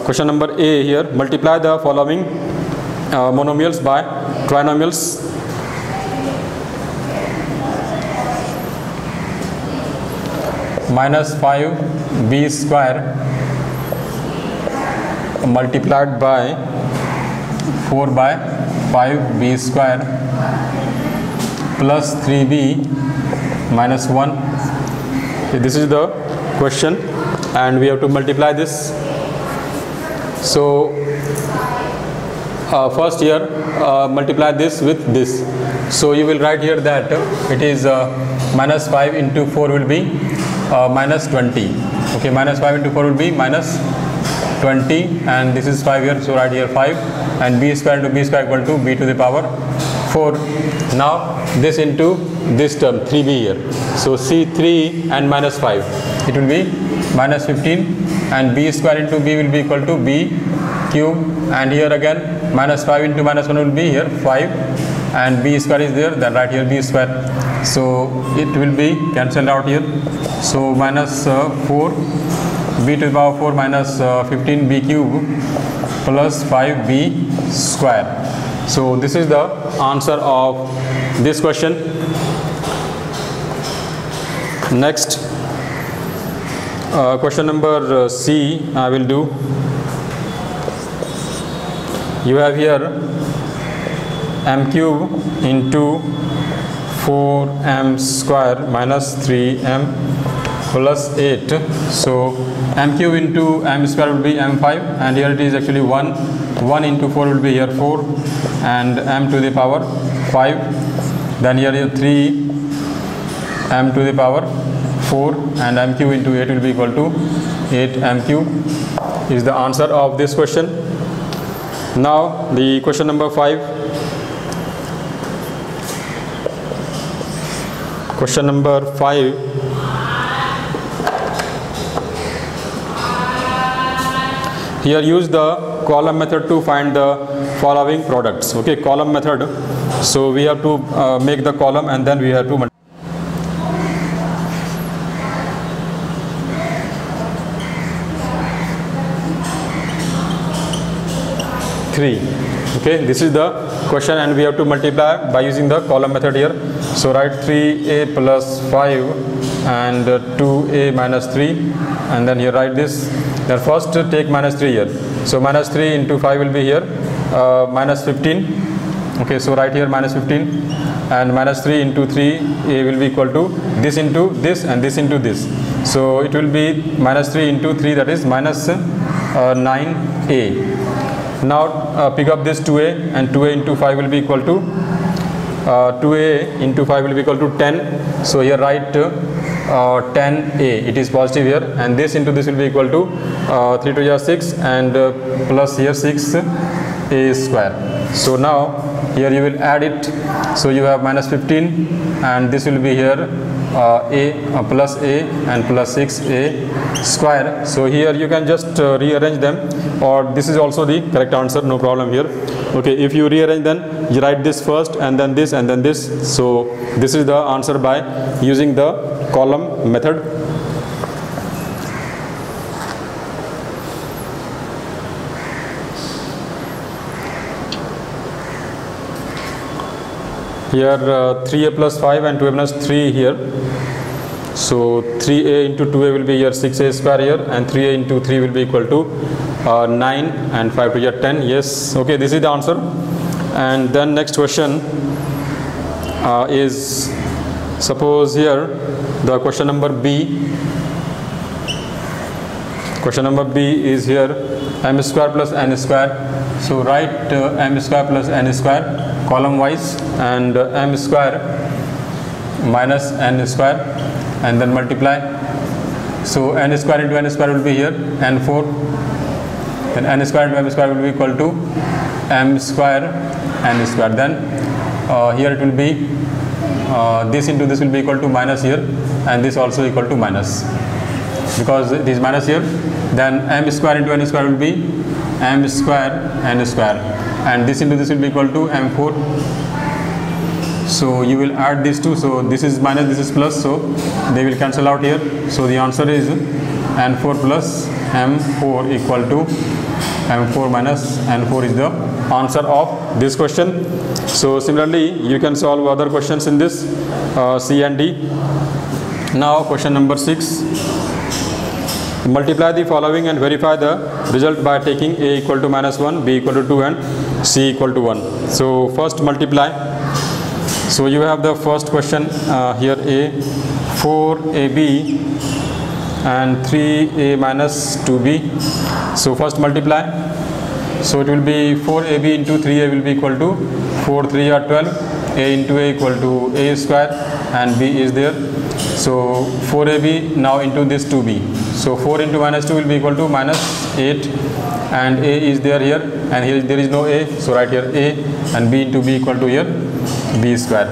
Question number A here, multiply the following monomials by trinomials. Minus 5b square multiplied by 4/5b square plus 3b minus 1. Okay, this is the question, and we have to multiply this. So first here multiply this with this, so you will write here that it is minus 5 into 4 will be minus 20. Okay, minus 5 into 4 will be minus 20, and this is 5 here, so write here 5, and b square into b square equal to b to the power 4. Now this into this term 3b here, so c3 and minus 5, it will be minus 15, and b square into b will be equal to b cube, and here again minus 5 into minus 1 will be here 5, and b square is there, then right here b square, so it will be cancelled out here, so minus 4 b to the power 4 minus 15b cube plus 5b square. So this is the answer of this question. Next question number C I will do. You have here m cube into 4m square minus 3m plus 8, so m cube into m square will be m5, and here it is actually 1 into 4 will be here 4 and m to the power 5, then here 3 m to the power 4 and m cube into 8 will be equal to 8m cube is the answer of this question. Now the question number 5. Question number 5. Here use the column method to find the following products. Okay, column method, so we have to make the column and then we have to multiply 3. Okay, this is the question and we have to multiply by using the column method here, so write 3a plus 5 and 2a minus 3, and then you write this. Then first take minus 3 here, so minus 3 into 5 will be here minus 15, Okay, so right here -15 and -3 into 3 will be equal to this into this and this into this. So it will be -3 into 3, that is -9a. Now pick up this 2a, and 2a into 5 will be equal to 2a into 5 will be equal to 10. So here write 10a, it is positive here, and this into this will be equal to 3 to 6 and plus here 6a square. So now here you will add it, so you have -15 and this will be here plus a and plus 6a square. So here you can just rearrange them, or this is also the correct answer, no problem here. Okay, if you rearrange, then you write this first and then this and then this. So this is the answer by using the column method. Here 3a plus 5 and 2a minus 3 here. So 3a into 2a will be here 6a square here, and 3a into 3 will be equal to 9 and 5 to here 10. Yes, okay, this is the answer. And then next question is, suppose here the question number B. Question number B is here m square plus n square. So write m square plus n square column wise, and m square minus n square and then multiply. So n square into n square will be here n4, then n square into m square will be equal to m square n square. Then here it will be this into this will be equal to minus here, and this also equal to minus, because it is minus here. Then m square into n square will be m square n square, and this into this will be equal to m4. So you will add these two, so this is minus, this is plus, so they will cancel out here. So the answer is n4 plus m4 equal to m4 minus n4 is the answer of this question. So similarly you can solve other questions in this C and D. Now question number 6. Multiply the following and verify the result by taking a equal to -1, b equal to 2 and c equal to 1. So first multiply. So you have the first question here a 4ab and 3a minus 2b. So first multiply. So it will be 4ab into 3a will be equal to 4 3 are 12, a into a equal to a square and b is there. So 4ab now into this 2b. So 4 into -2 will be equal to -8, and a is there here, and here there is no a, so right here a, and b into b equal to here b square.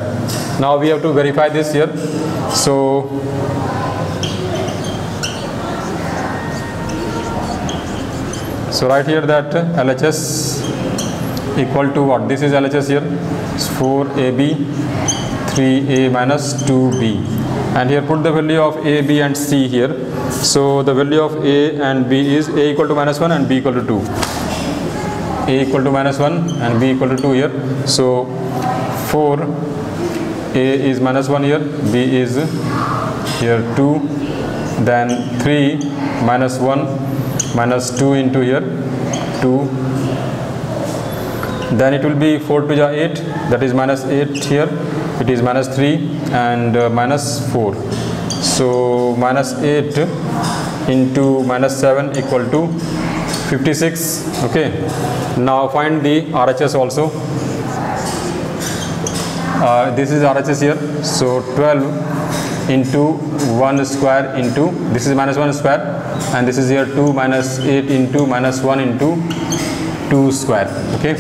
Now we have to verify this here. So right here that LHS equal to what? This is LHS here. It's 4ab 3a minus 2b, and here put the value of a, b and c here. So the value of a and b is a equal to -1 and b equal to 2. A equal to -1 and b equal to 2 here. So 4 a is -1 here, b is here 2, then 3 -1 minus 2 into here 2, then it will be 4 to 8, that is -8 here, it is -3 and -4. So -8 into -7 equal to 56. Okay, now find the RHS also. This is RHS here. So 12 into 1 square into this is -1 square, and this is here 2 -8 into -1 into 2 square. Okay,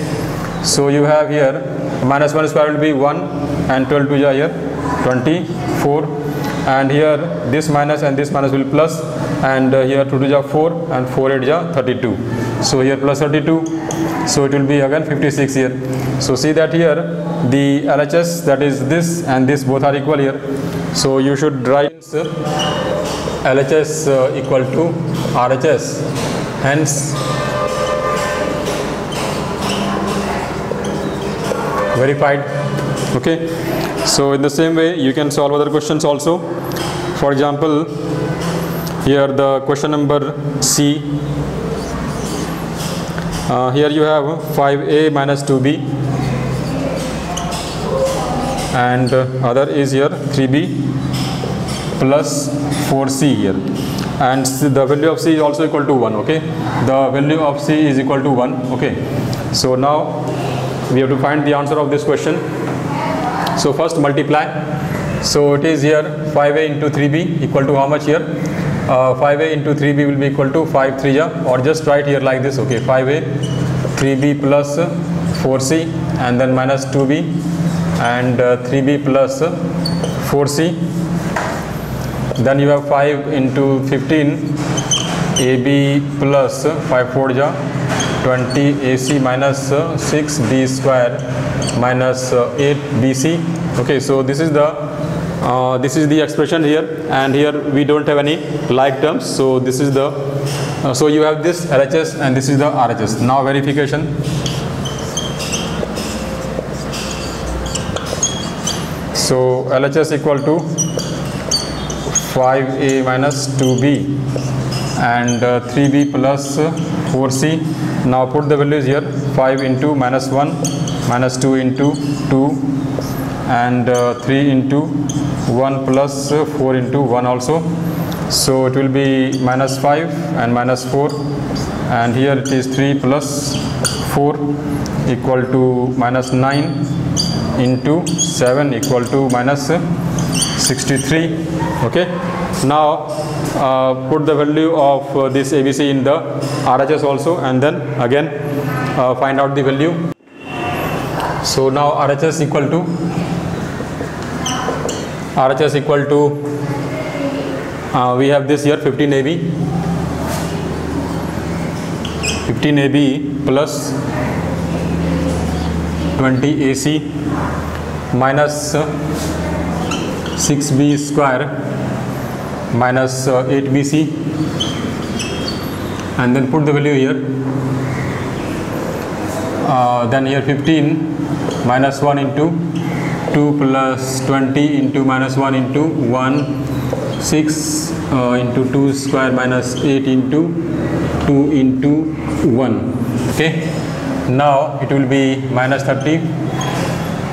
so you have here -1 square will be 1 and 12 to here 24. And here this minus and this minus will plus, and here 2 to 4 and 4 8 32. So here plus 32. So it will be again 56 here. So see that here the LHS, that is this and this both are equal here. So you should write LHS equal to RHS. Hence verified. Okay. So in the same way you can solve other questions also. For example, here the question number C. Here you have 5a minus 2b and other is here 3b plus 4c here, and the value of c is also equal to 1. Okay, the value of c is equal to 1. Okay, so now we have to find the answer of this question. So first multiply. So it is here 5a into 3b equal to how much here? 5a into 3b will be equal to 5 3 or just write here like this. Okay, 5a 3b plus 4c and then minus 2b and 3b plus 4c. Then you have 5 into 15 ab plus 5 4 20 ac minus 6 d square minus 8 bc. Okay, so this is the expression here, and here we don't have any like terms. So this is the so you have this LHS and this is the RHS. Now verification. So LHS equal to 5a minus 2b and 3b plus 4c. Now put the values here. 5 into minus 1 minus 2 into 2 and 3 into 1 plus 4 into 1 also. So it will be minus 5 and minus 4, and here it is 3 plus 4 equal to minus 9 into 7 equal to minus 63. Okay, now put the value of this ABC in the RHS also, and then again find out the value. So now RHS equal to we have this here 15 AB plus 20 AC minus 6B square minus 8 BC, and then put the value here. Then here 15 minus 1 into 2 plus 20 into minus 1 into 1 6 into 2 square minus 8 into 2 into 1. Okay, now it will be minus 30,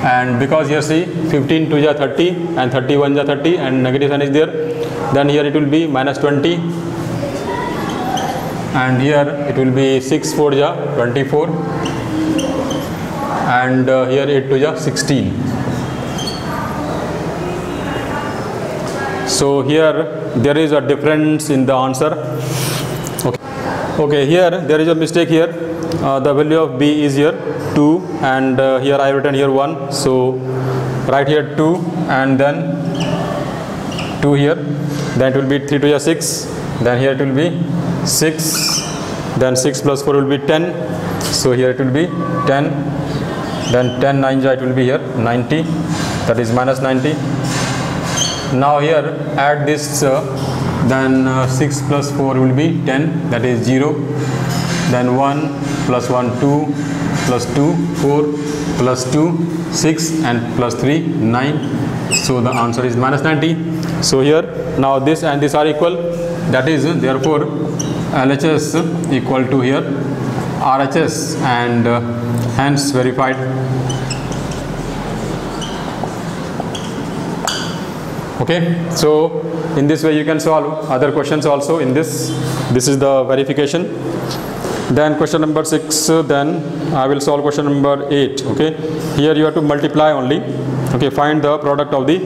and because here see 15 to the 30 and 31 to 30 and negative sign is there, then here it will be minus 20, and here it will be 6 4 to 24 and here 8 to the 16. So here there is a difference in the answer. Okay, here there is a mistake here. The value of B is here 2, and here I have written here 1. So write here 2 and then 2 here. Then it will be 3 to the 6. Then here it will be 6. Then 6 plus 4 will be 10. So here it will be 10. Then 10 9 it will be here 90. That is minus 90. Now here add this, then 6 plus 4 will be 10, that is 0. Then 1 plus 1 2 plus 2 4 plus 2 6 and plus 3 9. So the answer is minus 90. So here now this and this are equal, that is therefore LHS equal to here RHS, and hence verified. Okay, so in this way you can solve other questions also in this is the verification. Then question number 6, then I will solve question number 8. Okay, here you have to multiply only. Okay, find the product of the.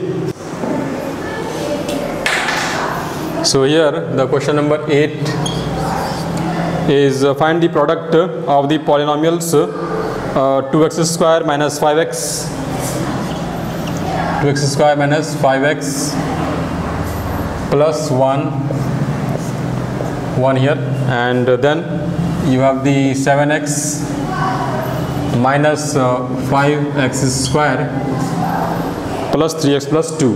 So here the question number 8 is find the product of the polynomials 2x square minus 5x 2x square minus 5x plus 1 here, and then you have the 7x minus 5x square plus 3x plus 2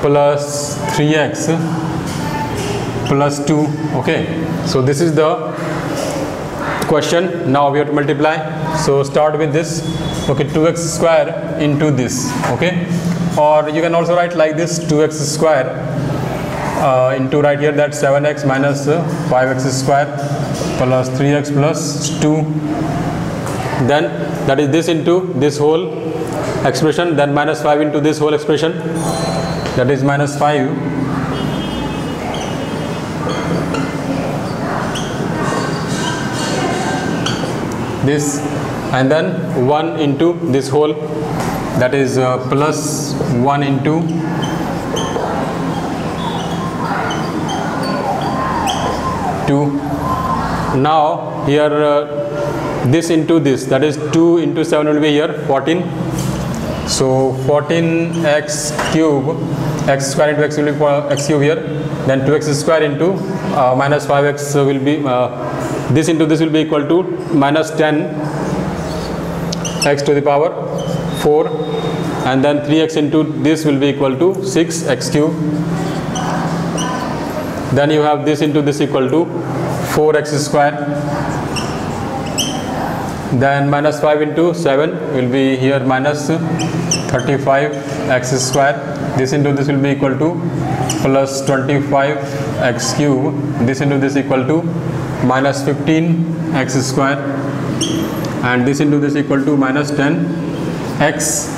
plus 3x plus 2. Okay, so this is the question. Now we have to multiply, so start with this. Okay, 2x square into this. Okay, or you can also write like this 2x square into right here that 7x minus 5x square plus 3x plus 2, then that is this into this whole expression, then minus 5 into this whole expression, that is minus 5 this, and then 1 into this whole, that is plus 1 into now here this into this, that is 2 into 7 will be here 14. So 14 x cube, x square into x will be x cube here, then 2x square into minus 5x will be this into this will be equal to minus 10 x to the power 4, and then 3x into this will be equal to 6 x cube. Then you have this into this equal to 4x square, then minus 5 into 7 will be here minus 35x square, this into this will be equal to plus 25x cube, this into this equal to minus 15x square, and this into this equal to minus 10x.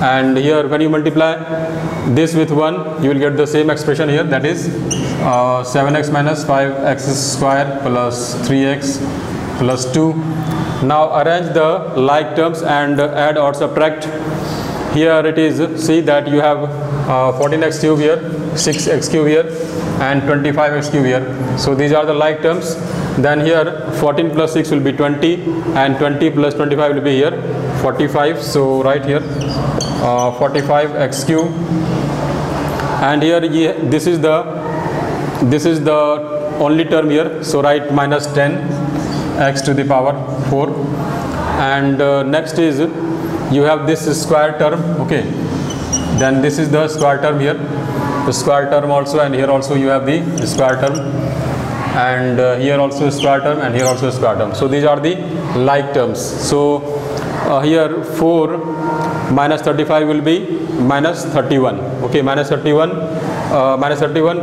And here when you multiply this with 1, you will get the same expression here, that is 7x minus 5x square plus 3x plus 2. Now arrange the like terms and add or subtract. Here it is, see that you have 14x cube here, 6x cube here, and 25x cube here. So these are the like terms. Then here 14 plus 6 will be 20, and 20 plus 25 will be here 45. So right here 45x cube, and here this is the only term here, so write minus 10x to the power 4. And next is you have this square term, okay, then this is the square term here, the square term also, and here also you have the square term, and here also square term, and here also square term. So these are the like terms. So here 4 minus 35 will be minus 31, okay, minus 31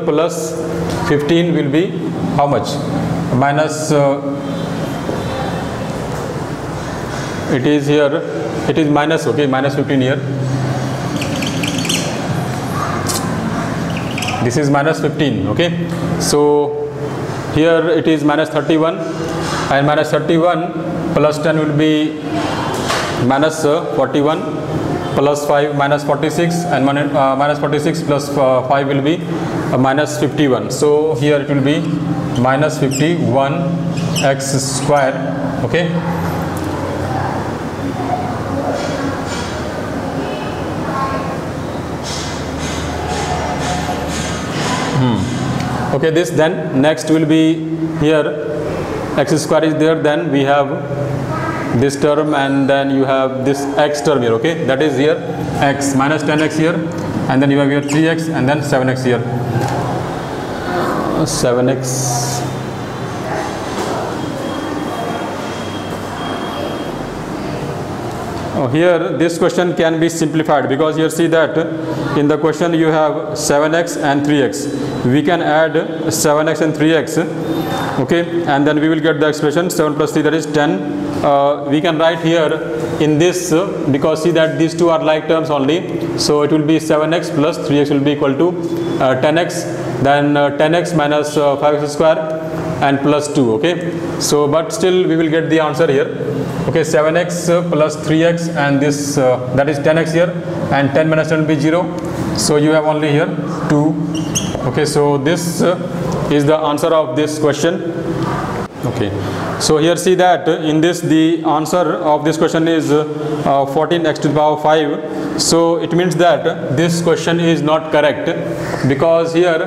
plus 15 will be how much? Minus it is here, it is minus, okay, minus 15 here, this is minus 15, okay. So here it is minus 31, and minus 31 plus 10 will be minus 41 plus 5 minus 46, and minus 46 plus 5 will be minus 51. So here it will be minus 51x square, okay. Okay, this, then next will be here x square is there, then we have this term, and then you have this x term here, okay, that is here x, minus 10x here, and then you have here 3x, and then 7x here, 7x, here this question can be simplified, because here see that in the question you have 7x and 3x, we can add 7x and 3x, okay, and then we will get the expression 7 plus 3, that is 10. We can write here in this, because see that these two are like terms only, so it will be 7x plus 3x will be equal to 10x, then 10x minus 5x square and plus 2, okay. So but still we will get the answer here, okay, 7x plus 3x, and this that is 10x here, and 10 minus 10 will be 0, so you have only here 2, okay. So this is the answer of this question, okay. So here see that in this the answer of this question is 14x to the power 5. So it means that this question is not correct, because here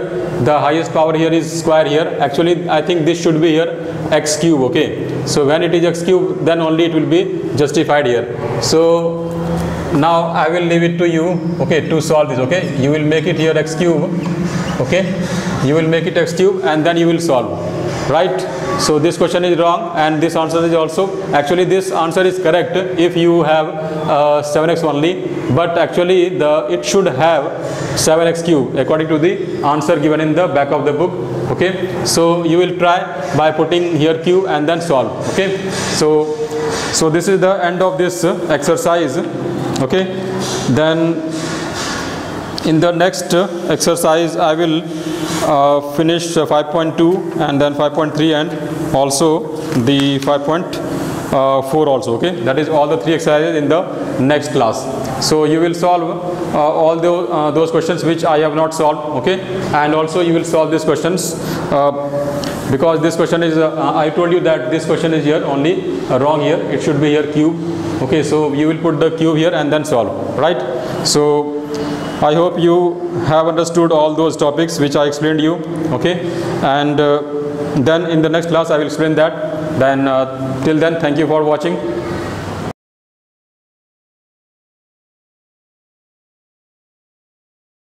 the highest power here is square here. Actually I think this should be here x cube, okay. So when it is x cube, then only it will be justified here. So now I will leave it to you, okay, to solve this, okay. You will make it here x cube, okay, you will make it x cube, and then you will solve. Right, so this question is wrong, and this answer is also, actually this answer is correct if you have 7x only, but actually it should have 7x cube according to the answer given in the back of the book, okay. So you will try by putting here q and then solve, okay. So this is the end of this exercise. Okay, then in the next exercise I will finish 5.2 and then 5.3 and also the 5.4 also. Okay, that is all the three exercises in the next class. So you will solve all those questions which I have not solved. Okay, and also you will solve these questions because this question is I told you that this question is here only wrong here. It should be here cube. Okay, so you will put the cube here and then solve, right? So I hope you have understood all those topics which I explained you. Okay, and then in the next class I will explain that. Then till then, thank you for watching.